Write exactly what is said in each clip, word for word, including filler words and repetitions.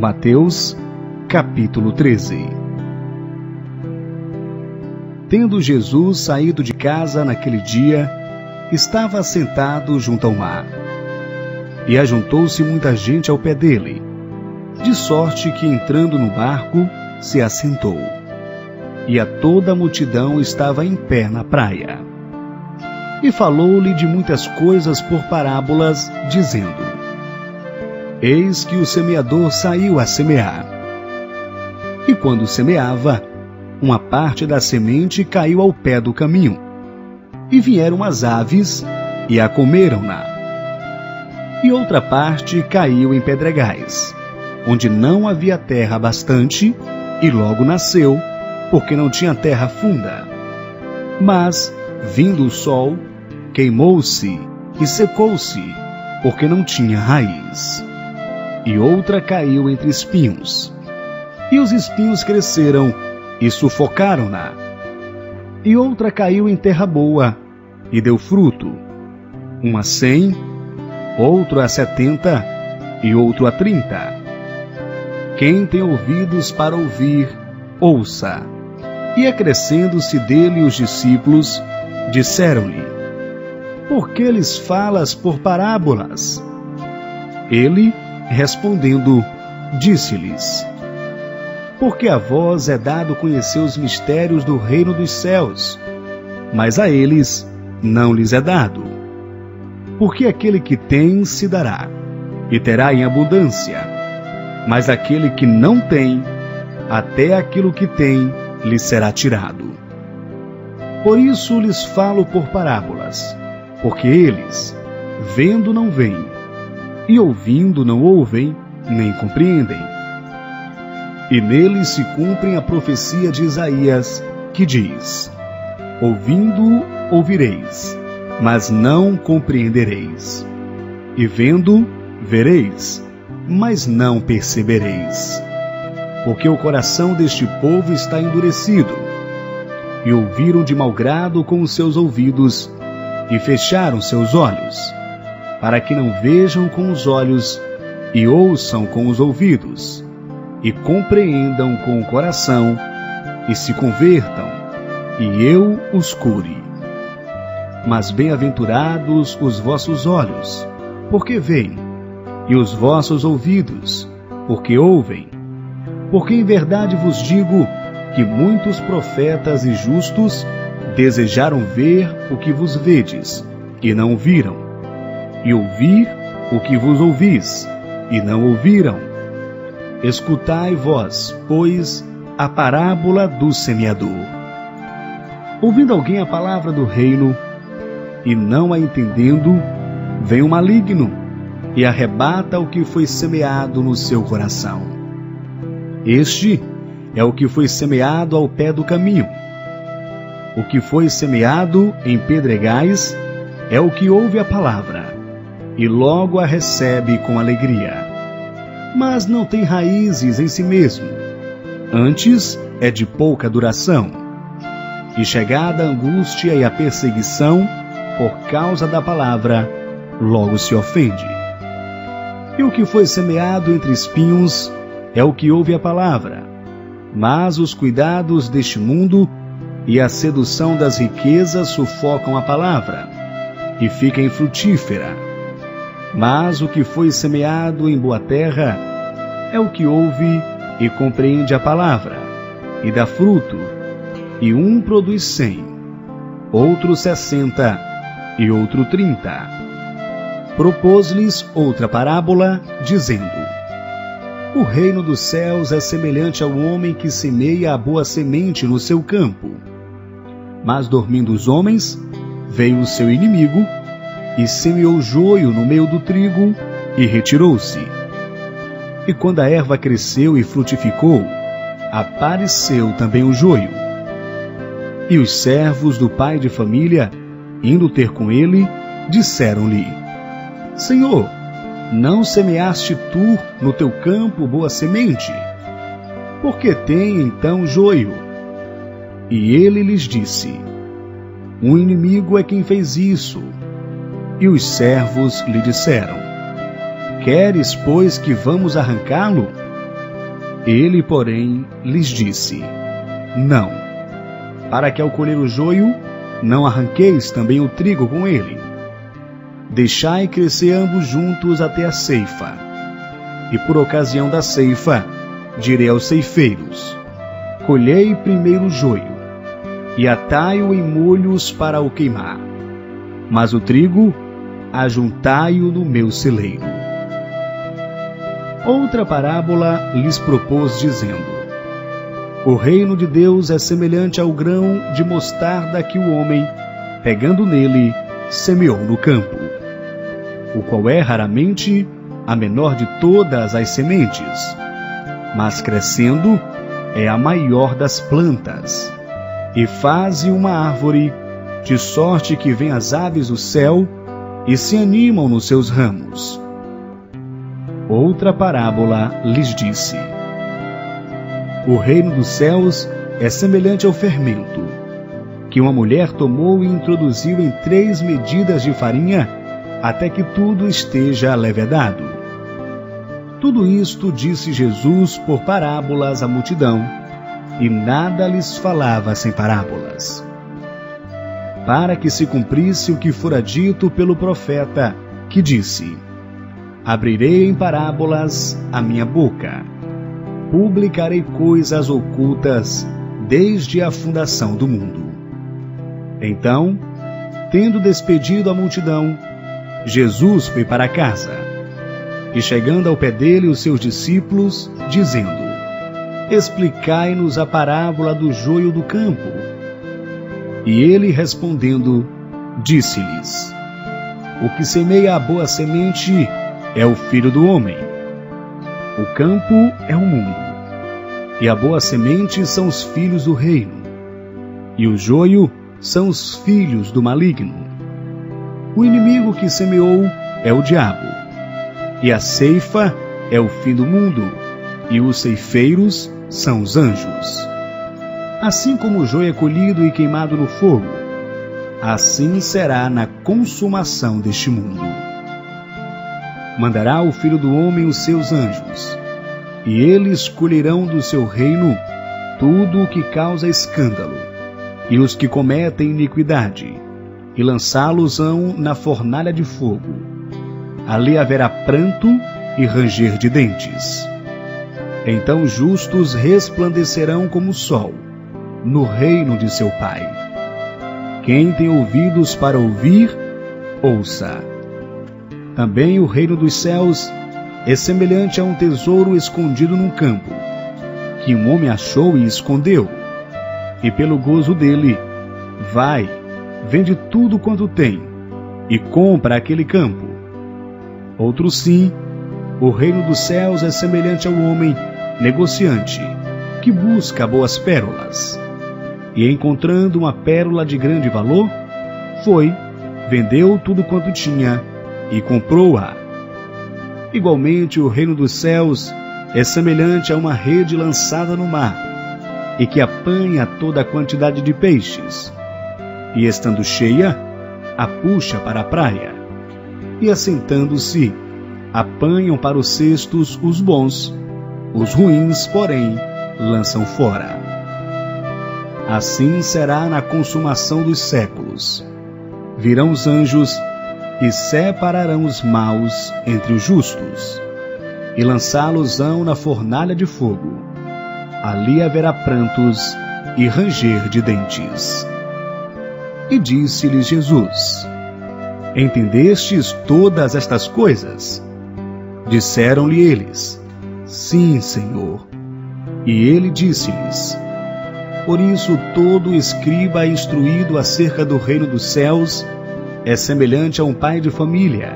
Mateus, capítulo treze. Tendo Jesus saído de casa naquele dia, estava sentado junto ao mar. E ajuntou-se muita gente ao pé dele, de sorte que, entrando no barco, se assentou. E a toda a multidão estava em pé na praia. E falou-lhe de muitas coisas por parábolas, dizendo: Eis que o semeador saiu a semear. E quando semeava, uma parte da semente caiu ao pé do caminho, e vieram as aves e a comeram-na. E outra parte caiu em pedregais, onde não havia terra bastante, e logo nasceu, porque não tinha terra funda. Mas, vindo o sol, queimou-se e secou-se, porque não tinha raiz. E outra caiu entre espinhos, e os espinhos cresceram e sufocaram-na. E outra caiu em terra boa e deu fruto, um a cem, outro a setenta e outro a trinta. Quem tem ouvidos para ouvir, ouça. E acrescendo-se dele os discípulos, disseram-lhe: Por que lhes falas por parábolas? Ele, respondendo, disse-lhes: Porque a vós é dado conhecer os mistérios do reino dos céus, mas a eles não lhes é dado. Porque aquele que tem se dará, e terá em abundância, mas aquele que não tem, até aquilo que tem lhe será tirado. Por isso lhes falo por parábolas, porque eles, vendo não veem, e ouvindo não ouvem, nem compreendem. E neles se cumprem a profecia de Isaías, que diz: Ouvindo, ouvireis, mas não compreendereis. E vendo, vereis, mas não percebereis. Porque o coração deste povo está endurecido, e ouviram de mau grado com os seus ouvidos, e fecharam seus olhos, para que não vejam com os olhos, e ouçam com os ouvidos, e compreendam com o coração, e se convertam, e eu os cure. Mas bem-aventurados os vossos olhos, porque veem, e os vossos ouvidos, porque ouvem. Porque em verdade vos digo que muitos profetas e justos desejaram ver o que vos vedes, e não viram, e ouvir o que vos ouvis, e não ouviram. Escutai vós, pois, a parábola do semeador. Ouvindo alguém a palavra do reino, e não a entendendo, vem o maligno, e arrebata o que foi semeado no seu coração. Este é o que foi semeado ao pé do caminho. O que foi semeado em pedregais é o que ouve a palavra, e logo a recebe com alegria. Mas não tem raízes em si mesmo, antes é de pouca duração. E chegada a angústia e a perseguição, por causa da palavra, logo se ofende. E o que foi semeado entre espinhos é o que ouve a palavra, mas os cuidados deste mundo e a sedução das riquezas sufocam a palavra, e fica infrutífera. Mas o que foi semeado em boa terra é o que ouve e compreende a palavra, e dá fruto, e um produz cem, outro sessenta e outro trinta. Propôs-lhes outra parábola, dizendo: O reino dos céus é semelhante ao homem que semeia a boa semente no seu campo. Mas dormindo os homens, veio o seu inimigo, e semeou joio no meio do trigo, e retirou-se. E quando a erva cresceu e frutificou, apareceu também o joio. E os servos do pai de família, indo ter com ele, disseram-lhe: Senhor, não semeaste tu no teu campo boa semente? Por que tem então joio? E ele lhes disse: Um inimigo é quem fez isso. E os servos lhe disseram: Queres, pois, que vamos arrancá-lo? Ele, porém, lhes disse: Não, para que ao colher o joio, não arranqueis também o trigo com ele. Deixai crescer ambos juntos até a ceifa. E por ocasião da ceifa, direi aos ceifeiros: Colhei primeiro o joio, e atai-o em molhos para o queimar. Mas o trigo, ajuntai-o no meu celeiro. Outra parábola lhes propôs, dizendo: O reino de Deus é semelhante ao grão de mostarda que o homem, pegando nele, semeou no campo, o qual é raramente a menor de todas as sementes, mas crescendo é a maior das plantas, e faz uma árvore, de sorte que vêm as aves do céu e se animam nos seus ramos. Outra parábola lhes disse: O reino dos céus é semelhante ao fermento, que uma mulher tomou e introduziu em três medidas de farinha, até que tudo esteja levedado. Tudo isto disse Jesus por parábolas à multidão, e nada lhes falava sem parábolas, para que se cumprisse o que fora dito pelo profeta, que disse: Abrirei em parábolas a minha boca, publicarei coisas ocultas desde a fundação do mundo. Então, tendo despedido a multidão, Jesus foi para casa, e chegando ao pé dele os seus discípulos, dizendo: Explicai-nos a parábola do joio do campo. E ele, respondendo, disse-lhes: O que semeia a boa semente é o Filho do Homem. O campo é o mundo, e a boa semente são os filhos do reino, e o joio são os filhos do maligno. O inimigo que semeou é o diabo, e a ceifa é o fim do mundo, e os ceifeiros são os anjos. Assim como o joio é colhido e queimado no fogo, assim será na consumação deste mundo. Mandará o Filho do Homem os seus anjos, e eles colherão do seu reino tudo o que causa escândalo, e os que cometem iniquidade, e lançá-los-ão na fornalha de fogo. Ali haverá pranto e ranger de dentes. Então os justos resplandecerão como o sol, no reino de seu Pai. Quem tem ouvidos para ouvir, ouça. Também o reino dos céus é semelhante a um tesouro escondido num campo, que um homem achou e escondeu, e pelo gozo dele, vai, vende tudo quanto tem, e compra aquele campo. Outro sim, o reino dos céus é semelhante ao homem negociante, que busca boas pérolas, e encontrando uma pérola de grande valor, foi, vendeu tudo quanto tinha, e comprou-a. Igualmente, o reino dos céus é semelhante a uma rede lançada no mar, e que apanha toda a quantidade de peixes, e estando cheia, a puxa para a praia, e assentando-se, apanham para os cestos os bons, os ruins, porém, lançam fora. Assim será na consumação dos séculos. Virão os anjos e separarão os maus entre os justos, e lançá-los-ão na fornalha de fogo. Ali haverá prantos e ranger de dentes. E disse-lhes Jesus: Entendestes todas estas coisas? Disseram-lhe eles: Sim, Senhor. E ele disse-lhes: Por isso todo escriba instruído acerca do reino dos céus é semelhante a um pai de família,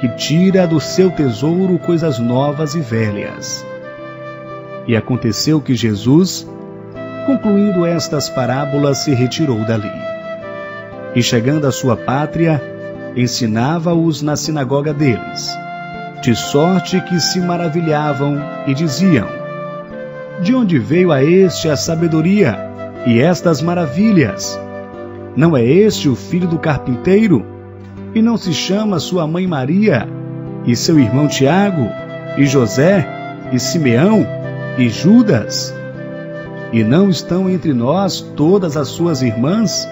que tira do seu tesouro coisas novas e velhas. E aconteceu que Jesus, concluindo estas parábolas, se retirou dali. E chegando à sua pátria, ensinava-os na sinagoga deles, de sorte que se maravilhavam e diziam: De onde veio a este a sabedoria e estas maravilhas? Não é este o filho do carpinteiro? E não se chama sua mãe Maria, e seu irmão Tiago, e José, e Simeão, e Judas? E não estão entre nós todas as suas irmãs?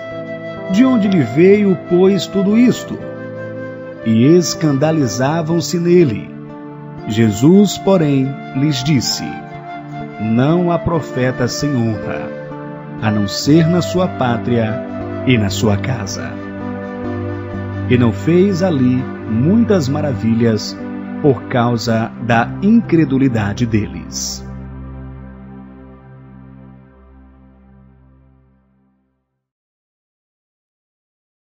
De onde lhe veio, pois, tudo isto? E escandalizavam-se nele. Jesus, porém, lhes disse: Não há profeta sem honra, a não ser na sua pátria e na sua casa. E não fez ali muitas maravilhas por causa da incredulidade deles.